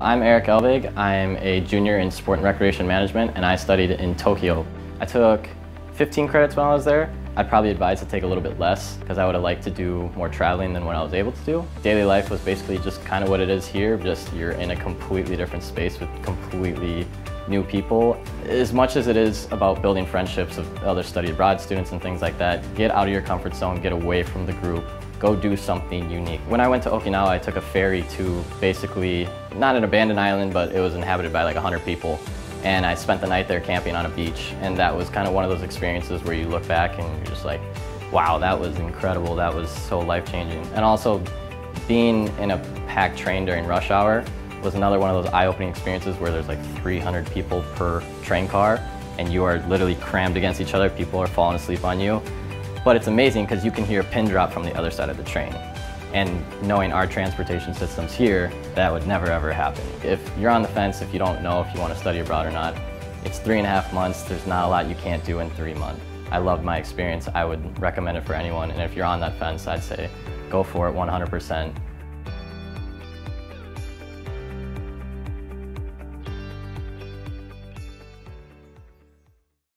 I'm Erik Elvig. I'm a junior in sport and recreation management, and I studied in Tokyo. I took 15 credits when I was there. I'd probably advise to take a little bit less because I would have liked to do more traveling than what I was able to do. Daily life was basically just kind of what it is here, just you're in a completely different space with completely new people. As much as it is about building friendships with other study abroad students and things like that, get out of your comfort zone, get away from the group, go do something unique. When I went to Okinawa, I took a ferry to basically, not an abandoned island, but it was inhabited by like 100 people. And I spent the night there camping on a beach. And that was kind of one of those experiences where you look back and you're just like, wow, that was incredible. That was so life-changing. And also being in a packed train during rush hour was another one of those eye-opening experiences where there's like 300 people per train car and you are literally crammed against each other. People are falling asleep on you. But it's amazing because you can hear a pin drop from the other side of the train. And knowing our transportation systems here, that would never ever happen. If you're on the fence, if you don't know if you want to study abroad or not, it's 3.5 months, there's not a lot you can't do in 3 months. I loved my experience, I would recommend it for anyone, and if you're on that fence, I'd say go for it 100%.